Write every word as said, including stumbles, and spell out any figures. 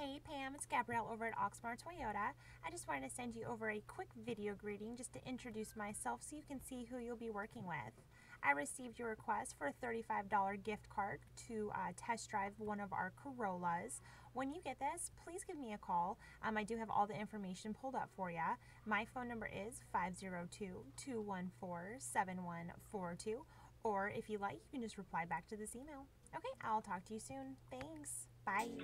Hey Pam, it's Gabrielle over at Oxmoor Toyota. I just wanted to send you over a quick video greeting just to introduce myself so you can see who you'll be working with. I received your request for a thirty-five dollar gift card to uh, test drive one of our Corollas. When you get this, please give me a call. Um, I do have all the information pulled up for you. My phone number is five zero two, two one four, seven one four two, or if you like, you can just reply back to this email. Okay, I'll talk to you soon. Thanks. Bye.